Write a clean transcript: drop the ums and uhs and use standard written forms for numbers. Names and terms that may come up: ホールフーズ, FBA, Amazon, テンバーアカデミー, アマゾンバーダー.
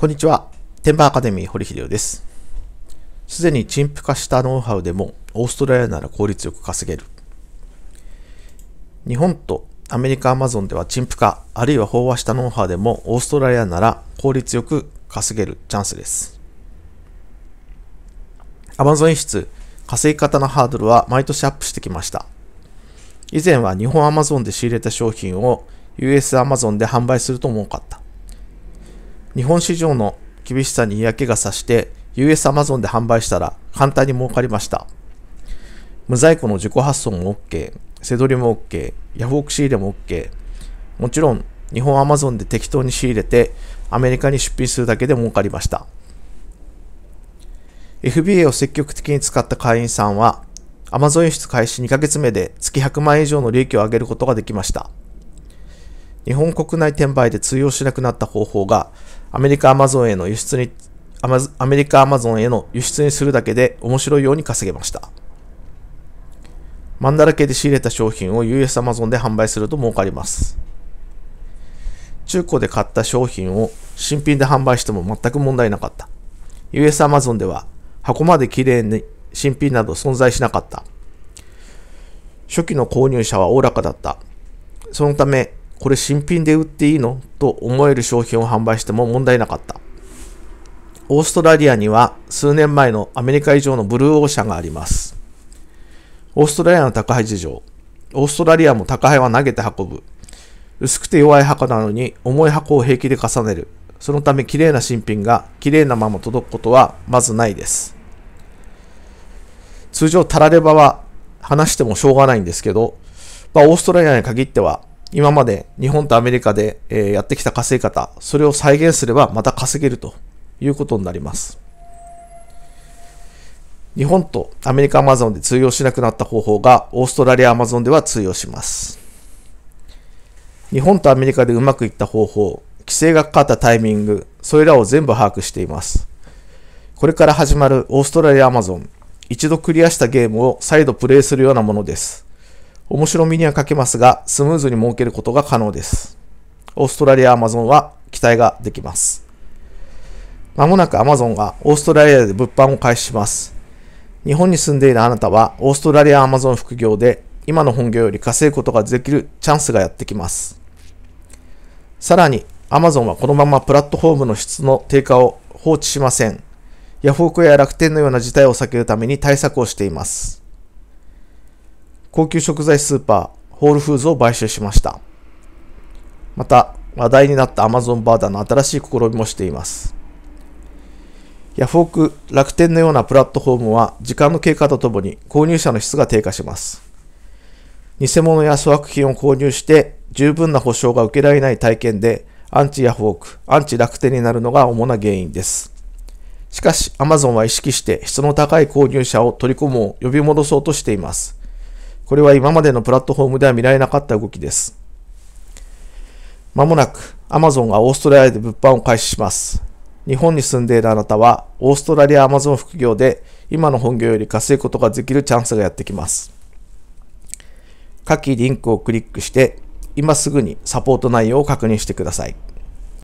こんにちは。テンバーアカデミー堀秀夫です。すでに陳腐化したノウハウでもオーストラリアなら効率よく稼げる。日本とアメリカ Amazon では陳腐化あるいは飽和したノウハウでもオーストラリアなら効率よく稼げるチャンスです。Amazon 輸出、稼ぎ方のハードルは毎年アップしてきました。以前は日本 Amazon で仕入れた商品を US Amazon で販売するとも多かった。日本市場の厳しさに嫌気がさして US Amazon で販売したら簡単に儲かりました。無在庫の自己発送も OK、セドリも OK、ヤフオク仕入れも OK。もちろん日本 Amazon で適当に仕入れてアメリカに出品するだけで儲かりました。FBA を積極的に使った会員さんは Amazon 輸出開始2ヶ月目で月100万円以上の利益を上げることができました。日本国内転売で通用しなくなった方法がアメリカ Amazon への輸出にするだけで面白いように稼げました。マンダラ系で仕入れた商品を US Amazon で販売すると儲かります。中古で買った商品を新品で販売しても全く問題なかった。US Amazon では箱まで綺麗に新品など存在しなかった。初期の購入者はおおらかだった。そのため、これ新品で売っていいの?と思える商品を販売しても問題なかった。オーストラリアには数年前のアメリカ以上のブルーオーシャンがあります。オーストラリアの宅配事情。オーストラリアも宅配は投げて運ぶ。薄くて弱い箱なのに重い箱を平気で重ねる。そのため綺麗な新品が綺麗なまま届くことはまずないです。通常タラレバは話してもしょうがないんですけど、オーストラリアに限っては今まで日本とアメリカでやってきた稼ぎ方、それを再現すればまた稼げるということになります。日本とアメリカ Amazon で通用しなくなった方法がオーストラリア Amazon では通用します。日本とアメリカでうまくいった方法、規制がかかったタイミング、それらを全部把握しています。これから始まるオーストラリア Amazon、一度クリアしたゲームを再度プレイするようなものです。面白みには欠けますが、スムーズに儲けることが可能です。オーストラリア Amazon は期待ができます。まもなく Amazon がオーストラリアで物販を開始します。日本に住んでいるあなたは、オーストラリア Amazon 副業で、今の本業より稼ぐことができるチャンスがやってきます。さらに、Amazon はこのままプラットフォームの質の低下を放置しません。ヤフオクや楽天のような事態を避けるために対策をしています。高級食材スーパー、ホールフーズを買収しました。また、話題になったアマゾンバーダーの新しい試みもしています。ヤフオク、楽天のようなプラットフォームは時間の経過とともに購入者の質が低下します。偽物や粗悪品を購入して十分な保証が受けられない体験でアンチヤフオク、アンチ楽天になるのが主な原因です。しかし、アマゾンは意識して質の高い購入者を取り込もう、呼び戻そうとしています。これは今までのプラットフォームでは見られなかった動きです。まもなく Amazon がオーストラリアで物販を開始します。日本に住んでいるあなたはオーストラリア Amazon 副業で今の本業より稼ぐことができるチャンスがやってきます。下記リンクをクリックして今すぐにサポート内容を確認してください。